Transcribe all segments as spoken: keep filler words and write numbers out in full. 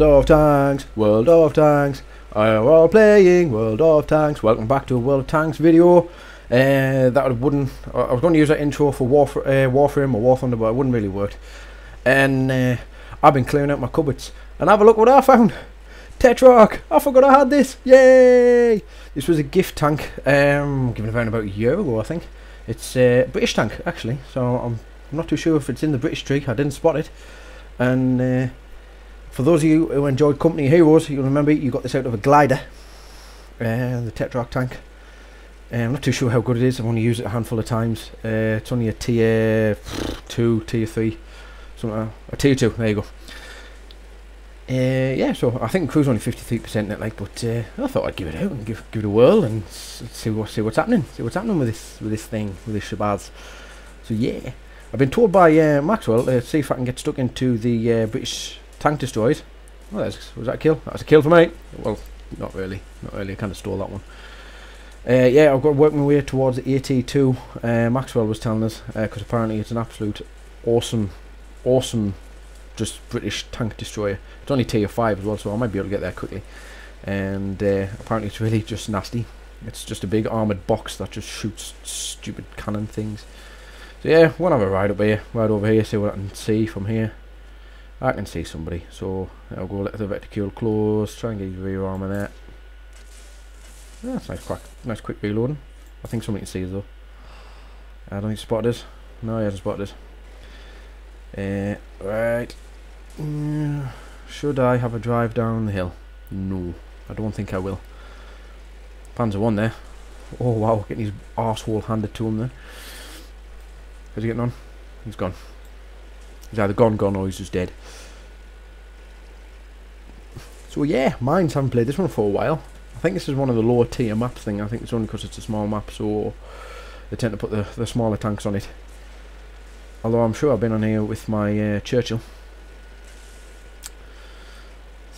World of Tanks, World of Tanks, I are all playing World of Tanks. Welcome back to a World of Tanks video. Uh, that wouldn't, I was going to use that intro for Warf uh, Warframe or War Thunder, but it wouldn't really work. And uh, I've been clearing out my cupboards, and have a look what I found. Tetrarch! I forgot I had this! Yay! This was a gift tank, um, given around about a year ago I think. It's a uh, British tank actually, so I'm not too sure if it's in the British tree, I didn't spot it. And uh, for those of you who enjoyed Company Heroes, you'll remember you got this out of a glider, uh, the Tetrarch tank. Uh, I'm not too sure how good it is, I've only used it a handful of times. Uh, it's only a tier two, tier three, something like that. A tier two, there you go. Uh, yeah, so I think Cruiser only fifty-three percent net like, but uh, I thought I'd give it out and give give it a whirl and s see what see what's happening, see what's happening with this with this thing with this shabazz. So yeah, I've been told by uh, Maxwell uh, see if I can get stuck into the uh, British tank destroyers. Well, that's, was that a kill? That was a kill for me. Well, not really, not really. I kind of stole that one. Uh, yeah, I've got to work my way towards the A T two. Uh, Maxwell was telling us because uh, apparently it's an absolute awesome, awesome. Just British tank destroyer. It's only tier five as well, so I might be able to get there quickly. And uh, apparently it's really just nasty. It's just a big armoured box that just shoots stupid cannon things. So yeah, we'll have a ride up here, ride over here, see what I can see from here. I can see somebody, so I'll go let the reticule close, try and get your rear armour there. Yeah, that's nice, quack, nice quick reloading. I think somebody can see us though. I don't think he spotted us. No, he hasn't spotted us. Uh, right. Mm, should I have a drive down the hill? No, I don't think I will. Panzer one there. Oh wow, getting his arsehole handed to him there. How's he getting on? He's gone. He's either gone, gone, or he's just dead. So yeah, mines haven't played this one for a while. I think this is one of the lower tier maps thing. I think it's only because it's a small map, so they tend to put the, the smaller tanks on it. Although I'm sure I've been on here with my uh, Churchill.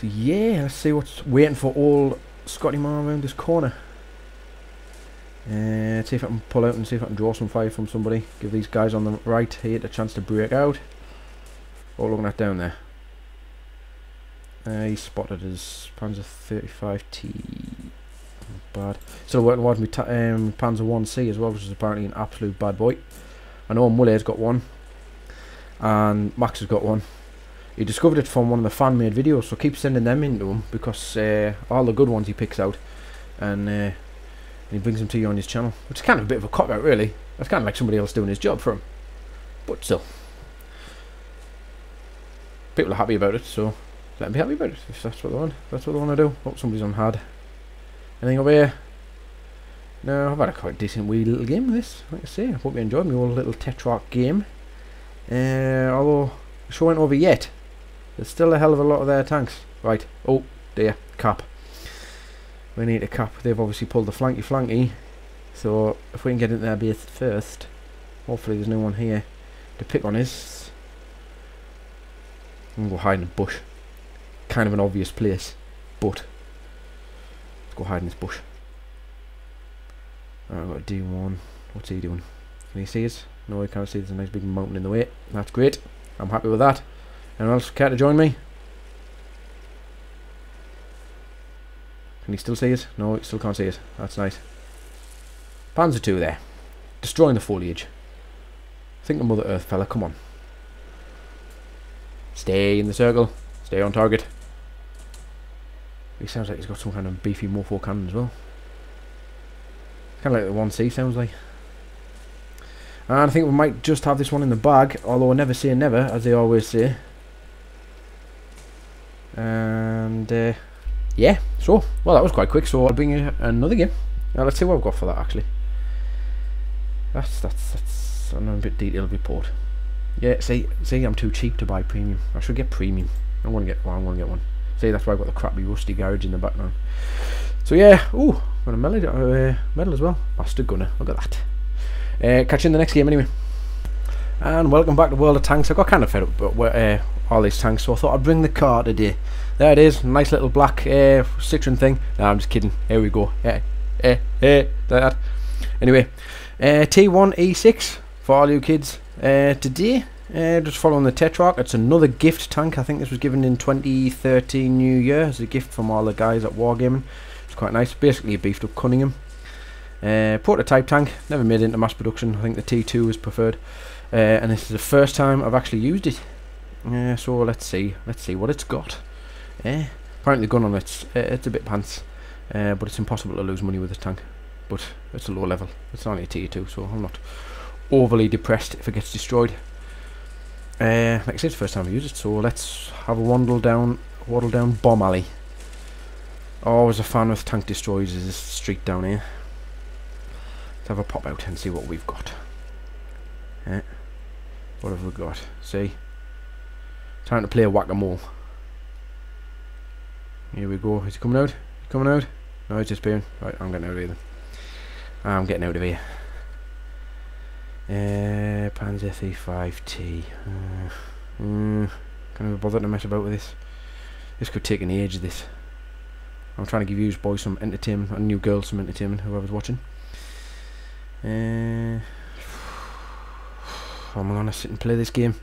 So yeah, let's see what's waiting for old Scotty man around this corner. Uh, see if I can pull out and see if I can draw some fire from somebody. Give these guys on the right here a chance to break out. Oh, looking at down there. Uh, he spotted his Panzer thirty-five T. Bad. Still working towards me um, Panzer one C as well, which is apparently an absolute bad boy. I know Muller's got one, and Max has got one. He discovered it from one of the fan-made videos, so keep sending them in to him, because uh, all the good ones he picks out, and, uh, and he brings them to you on his channel. Which is kind of a bit of a cop-out, really. That's kind of like somebody else doing his job for him. But still. People are happy about it, so let them be happy about it, if that's what they want. If that's what they want to do. Oh, somebody's on hard. Anything over here? No, I've had a quite decent wee little game of this, like I say. I hope you enjoyed my old little Tetrarch game. Uh, although, the show ain't over yet. There's still a hell of a lot of their tanks. Right, oh dear, cap. We need a cap. They've obviously pulled the flanky flanky. So, if we can get into their base first, hopefully there's no one here to pick on us. I'm going to go hide in a bush. Kind of an obvious place, but let's go hide in this bush. Alright, I've got a D one. What's he doing? Can he see us? No, he can't see. There's a nice big mountain in the way. That's great. I'm happy with that. Anyone else care to join me? Can he still see us? No, he still can't see us. That's nice. Panzer two there. Destroying the foliage. I think the Mother Earth fella. Come on. Stay in the circle. Stay on target. He sounds like he's got some kind of beefy mofo cannon as well. Kind of like the one C sounds like. And I think we might just have this one in the bag, although I never say never, as they always say. And uh, yeah, so, well that was quite quick, so I'll bring you another game. Now let's see what I've got for that actually. That's, that's, that's, I know a bit detailed report. Yeah, see, see I'm too cheap to buy premium. I should get premium. I want to get one, I want to get one. See, that's why I've got the crappy rusty garage in the background. So yeah, ooh, got a medal, uh, medal as well. Master Gunner, look at that. Uh, catch you in the next game anyway. And welcome back to World of Tanks. I got kind of fed up with uh, all these tanks, so I thought I'd bring the car today. There it is, nice little black uh, Citroën thing. No, I'm just kidding. Here we go. Eh, eh, eh, like that. Anyway, uh, T one E six for all you kids uh, today. Uh, just following the Tetrarch, it's another gift tank. I think this was given in twenty thirteen New Year as a gift from all the guys at Wargaming. It's quite nice, basically a beefed up Cunningham. Uh, prototype tank, never made into mass production. I think the T two was preferred, uh, and this is the first time I've actually used it. Uh, so let's see, let's see what it's got. Uh, apparently the gun on it's uh, it's a bit pants, uh, but it's impossible to lose money with this tank. But it's a low level, it's only a T two, so I'm not overly depressed if it gets destroyed. Uh, like I said, it's the first time I've used it, so let's have a waddle down, waddle down bomb alley. Always a fan of tank destroyers is this street down here. Let's have a pop out and see what we've got. Uh, what have we got? See? Time to play whack-a-mole. Here we go. Is he coming out? Is he coming out? No, he's disappearing. Right, I'm getting out of here then. I'm getting out of here. Uh, Panzer thirty-five T. Uh, mm, can't even bother to mess about with this. This could take an age of this. I'm trying to give you boys some entertainment, and new girls some entertainment, whoever's watching. Uh, I'm gonna sit and play this game.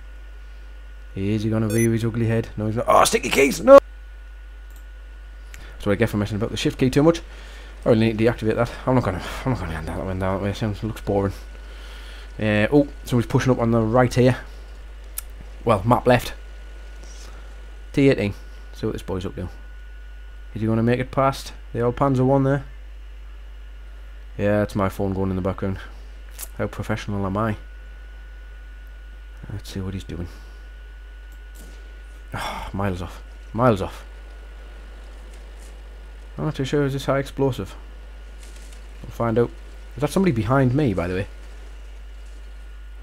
Is he gonna rear his ugly head? No, he's not. Oh, sticky keys! No! That's what I get for messing about the shift key too much. I really need to deactivate that. I'm not gonna, I'm not gonna hand that one down that way. It sounds, it looks boring. Uh, oh, somebody's pushing up on the right here. Well, map left. T eighteen. See what this boy's up to. Is he going to make it past the old Panzer one there? Yeah, it's my phone going in the background. How professional am I? Let's see what he's doing. Oh, miles off. Miles off. I'm not too sure. Is this high explosive? We'll find out. Is that somebody behind me, by the way?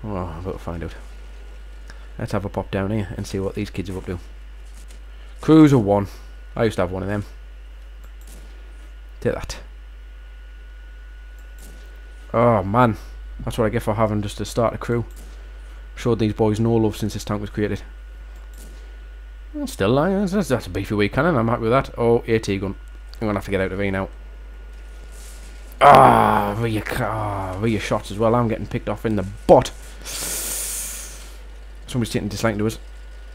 Oh, I've got to find out. Let's have a pop down here and see what these kids are up to. Cruiser one. I used to have one of them. Take that. Oh man, that's what I get for having just to start a crew. Showed these boys no love since this tank was created. Still lying. That's, that's a beefy wee cannon. I'm happy with that. Oh, AT gun. I'm gonna have to get out of here now. Ah, oh, rear, oh, rear shots as well. I'm getting picked off in the butt. Somebody's taking a dislike to us.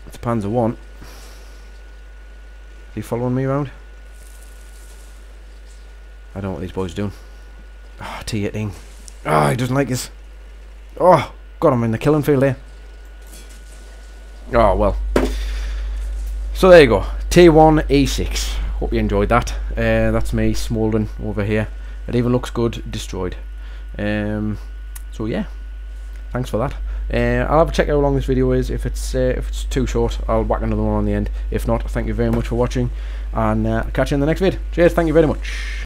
It's Panzer one. Is he following me around? I don't know what these boys are doing. Oh, T eighteen. Oh, he doesn't like us. Oh, God, I'm in the killing field here. Oh, well. So there you go. T one E six. Hope you enjoyed that. Uh, that's me smouldering over here. It even looks good destroyed. Um, so yeah, thanks for that. Uh, I'll have a check how long this video is. If it's uh, if it's too short, I'll whack another one on the end. If not, thank you very much for watching, and uh, catch you in the next vid. Cheers. Thank you very much.